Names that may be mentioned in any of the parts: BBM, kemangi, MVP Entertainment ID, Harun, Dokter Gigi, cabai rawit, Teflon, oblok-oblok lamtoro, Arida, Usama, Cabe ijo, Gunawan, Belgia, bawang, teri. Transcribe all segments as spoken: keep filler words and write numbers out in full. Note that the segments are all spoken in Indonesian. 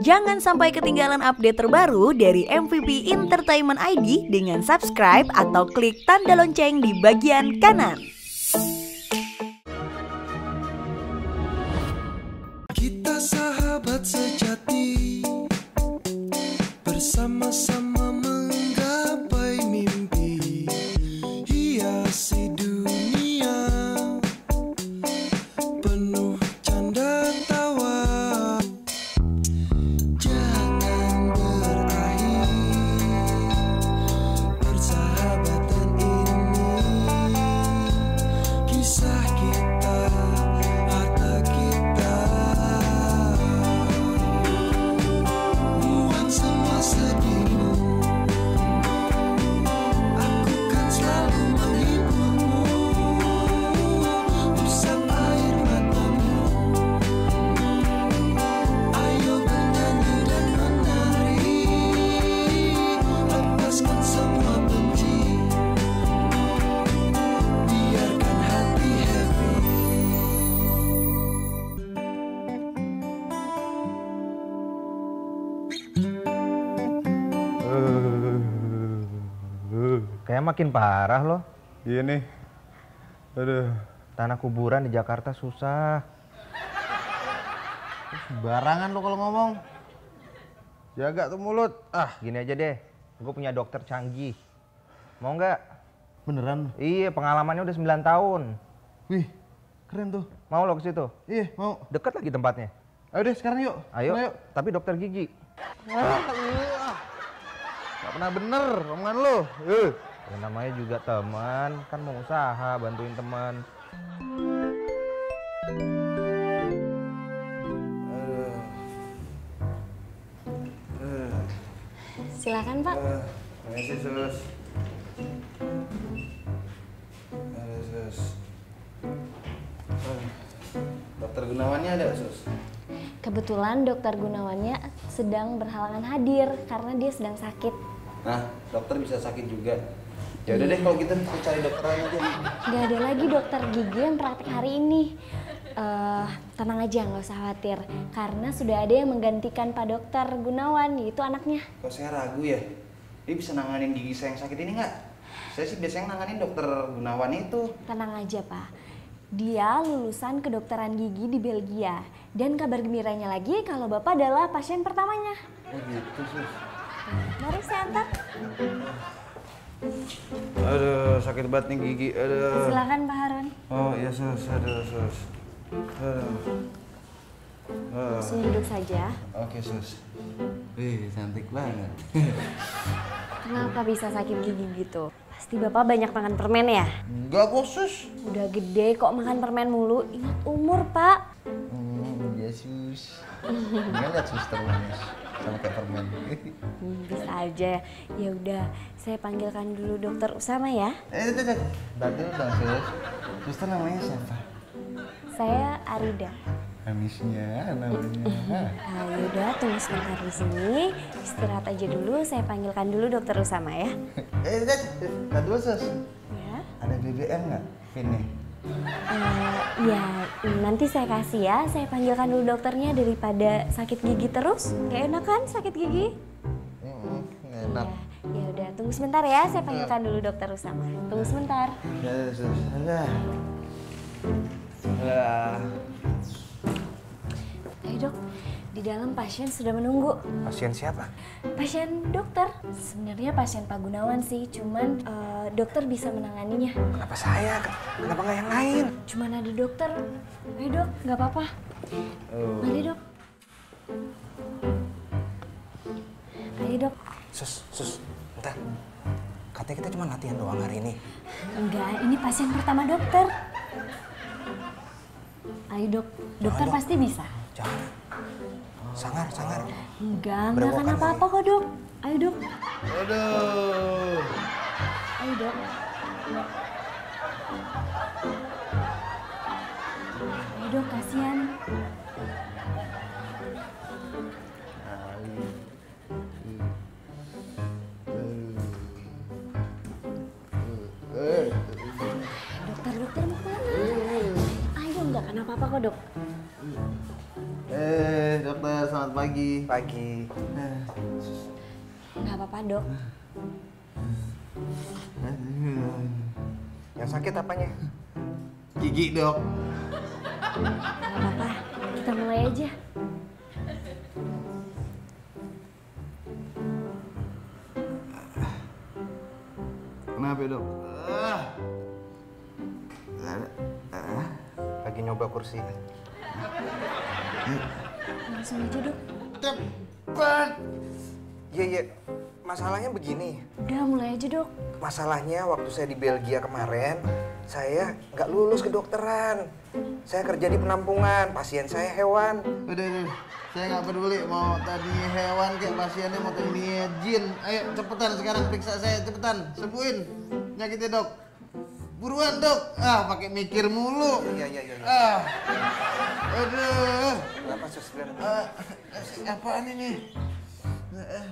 Jangan sampai ketinggalan update terbaru dari M V P Entertainment I D dengan subscribe atau klik tanda lonceng di bagian kanan. Kita sahabat sejati, bersama-sama menggapai mimpi, hiasi dunia penuh canda tawa. Jangan berakhir persahabatan ini, kisah kita, harta kita. Buat semua sedihmu, aku kan selalu menghiburmu. Usap air matamu, ayo bernyanyi dan menari. Lepaskan semua benci, biarkan hati happy. Kayak makin parah loh. Iya nih, aduh, tanah kuburan di Jakarta susah. Barangan lo kalau ngomong, jaga tuh mulut. Ah, Gini aja deh, gue punya dokter canggih. Mau nggak? beneran? Iya, pengalamannya udah sembilan tahun. Wih, keren tuh. Mau lo ke situ? Iya, mau. Deket lagi tempatnya. Ayo deh sekarang yuk. Ayo, Ayo. tapi dokter gigi. Ah, gak pernah bener omongan lo. Eh, ya namanya juga teman, kan mau usaha bantuin teman. Eh, eh, Silakan Pak. eh, Makasih sus. Ada sus. Eh, Dokter Gunawannya ada sus. Kebetulan dokter Gunawannya sedang berhalangan hadir karena dia sedang sakit. Nah, dokter bisa sakit juga. Ya udah deh kalau gitu, kita cari dokter lain aja. Gak ada lagi dokter gigi yang praktik hari ini. Eh, tenang aja, nggak usah khawatir. Karena sudah ada yang menggantikan Pak Dokter Gunawan, yaitu anaknya. Kok saya ragu ya? Dia bisa nanganin gigi saya yang sakit ini nggak? Saya sih biasanya nanganin dokter Gunawan itu. Tenang aja Pak. Dia lulusan kedokteran gigi di Belgia. Dan kabar gembiranya lagi kalau Bapak adalah pasien pertamanya. Oh gitu, sus. Mari saya antar. Aduh, sakit banget nih gigi. Aduh. Silakan Pak Harun. Oh iya sus, aduh sus. Aduh. Langsung duduk saja. Oke sus. Wih, cantik banget. Kenapa bisa sakit gigi gitu? Pasti Bapak banyak makan permen ya? Enggak khusus. Udah gede kok makan permen mulu, ingat umur Pak. Hmm, ya sus. Enggak lihat sus terus sama kayak permen. Hmm, bisa aja. Ya udah, saya panggilkan dulu dokter Usama ya. Eh, tidak, tidak, tidak. Suster namanya siapa? Saya Arida. Amisnya namanya. Nah, yaudah, tunggu sebentar di sini. Istirahat aja dulu, saya panggilkan dulu dokter Usama ya. Eh, nggak dulu sus. Ya. Ada B B M nggak? Ini. Uh, ya, nanti saya kasih ya. Saya panggilkan dulu dokternya daripada sakit gigi terus. Gak enak kan sakit gigi? Hmm, enak. Ya udah, tunggu sebentar ya. Saya panggilkan dulu dokter Usama. Tunggu sebentar. Ya, sus. Ada. Ayo dok, di dalam pasien sudah menunggu. Pasien siapa? Pasien dokter. Sebenarnya pasien Pak Gunawan sih, cuman uh, dokter bisa menanganinya. Kenapa saya? Kenapa nggak yang lain? Cuman ada dokter. Ayo dok, nggak apa-apa. Oh. Mari dok. Ayo dok. Sus, sus, bentar. Katanya kita cuma latihan doang hari ini. Enggak, ini pasien pertama dokter. Ayo dok, dokter Jangan, pasti dok. bisa. Jangan, sangar, sangar. Enggak, enggak akan apa-apa kok dok. Ayo dok. Aduh. Ayo dok. Ayo dok, kasihan. Dokter, dokter mau kemana? Ayo, enggak akan apa-apa kok dok. Eh, dokter, selamat pagi. pagi. Pagi. Nggak apa-apa, Dok. Yang sakit apanya? Gigi, Dok. Nggak apa-apa, kita mulai aja. Kenapa ya, Dok? Lagi nyoba kursi. Langsung aja, Dok. Cepat! Iya, iya. Masalahnya begini. Udah, mulai aja, Dok. Masalahnya waktu saya di Belgia kemarin, saya nggak lulus kedokteran. Saya kerja di penampungan, pasien saya hewan. Udah, udah. Saya nggak peduli mau tadinya hewan kayak pasiennya, mau tadinya jin. Ayo, cepetan sekarang periksa saya, cepetan. Sembuhin penyakitnya, Dok. Buruan, Dok. Ah, pakai mikir mulu. Iya, iya, iya. Ya. Ah. Aduh. Kenapa, Sus? Ah, apaan ini? Ah.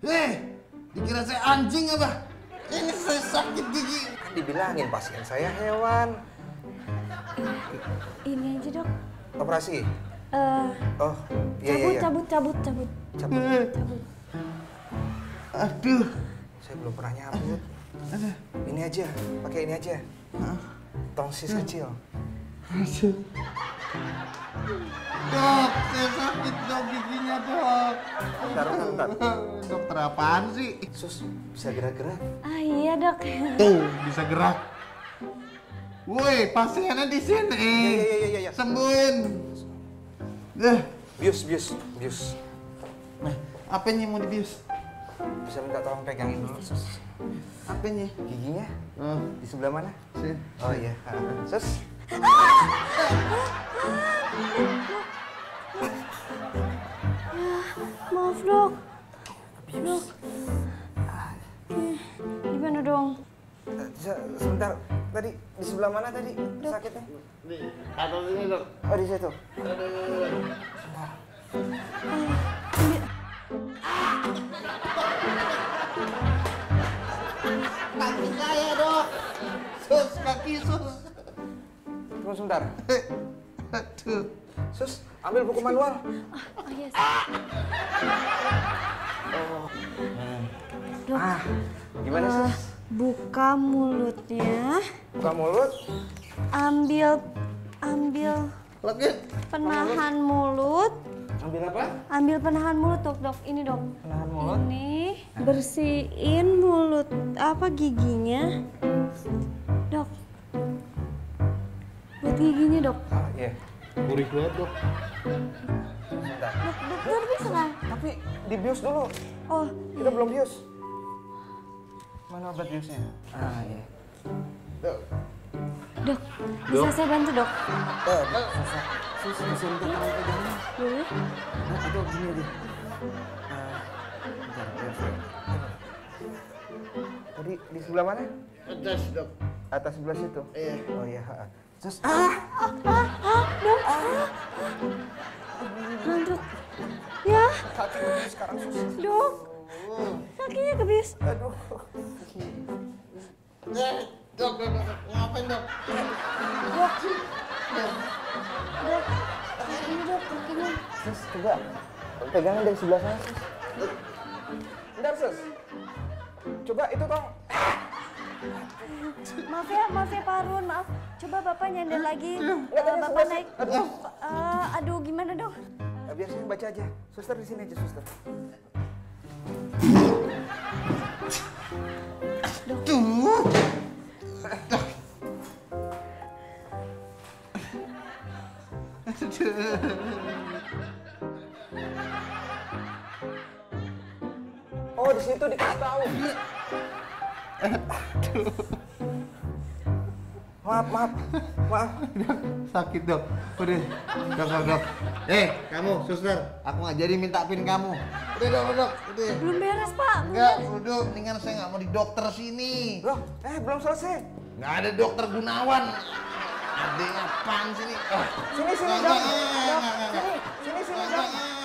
Hei, dikira saya anjing apa? Ini saya sakit gigi. Kan dibilangin pasien saya hewan. Ini aja, Dok. Operasi? Uh, oh, iya, cabut, iya. Cabut, cabut, cabut, cabut. Uh, cabut. Aduh. Saya belum pernah nyabut. Aduh. Ini aja, pakai ini aja. Uh, Tongsis uh. kecil. Aduh. Dok, saya sakit, Dok, giginya, Dok. Bentar, bentar, bentar. Dokter apaan sih? Sus, bisa gerak-gerak? Ah, iya, Dok. Tuh, bisa gerak. Woi, pasiennya di sini. Iya, iya, iya, iya. Sembuhin. Duh. Bius, bius, bius. Nah, apanya mau dibius? Bisa minta tolong pegangin dulu, Sus. Apanya? Giginya? Uh. Di sebelah mana? Sini. Oh, iya. Sus. Maaf, Dok. Dok. Gimana dong? Sebentar, tadi di sebelah mana tadi sakitnya? Di atas sini, Dok. Oh, di situ. Sebentar. Kaki saya, Dok. Sus, kaki Sus. Tunggu sebentar. Aduh. Sus, ambil buku manual. Oh, iya, Sus. Oh. Dok. Ah, gimana, uh, Sus? Buka mulutnya. Buka mulut. Ambil, ambil. Lagi. Penahan mulut. Ambil apa? Ambil penahan mulut, Dok. Dok, ini, Dok. Penahan mulut. Ini. Bersihin mulut, apa, giginya. Dok. Buat giginya, Dok. Ah, iya. Gurih banget, Dok. Bentar. Dokter bisa nggak? Tapi dibius dulu. Oh, kita belum bius. Mana obat biusnya? Ah, iya. Dok. Dok, bisa saya bantu, Dok? Eh, Dok. Sus, bisa minta tangan pegangnya? Boleh. Dok, Dok, gini aja. Bentar, biar saya. Tadi di sebelah mana? Atas, Dok. Atas sebelah situ? Iya. Oh, iya. Sus. Ah, ah, ah, ah, Dok. Ah. Lanjut. Ya. Kaki kebius sekarang, Sus. Dok. Kakinya kebius. Aduh. Eh, Dok, Dok, Dok. Ngapain, Dok? Dok. Dok. Ini, Dok, kakinya. Sus, coba. Pegangan dari sebelah sana, Sus. Bentar, Sus. Coba itu, Tong. Maaf ya, maaf ya Pak Harun, maaf. Coba Bapak nyender lagi. Nggak, uh, Bapak naik. Aduh. Uh, aduh, gimana, Dok? Biar saya baca aja. Suster di sini aja, Suster. Dok. Tuh. Dok. Oh, di situ dikasih tahu. Aduh. Maaf, maaf, maaf. Sakit, Dok. Udah, Dok, Dok. Eh, kamu, Suster, aku nggak jadi minta pin kamu. Udah, Dok, Dok. Udah. Belum beres, Pak. Enggak, udah. Mendingan saya nggak mau di dokter sini. Loh, eh, belum selesai. Nggak ada dokter Gunawan. Adanya apaan sini? Sini, sini, Dok. Sini, sini, Dok.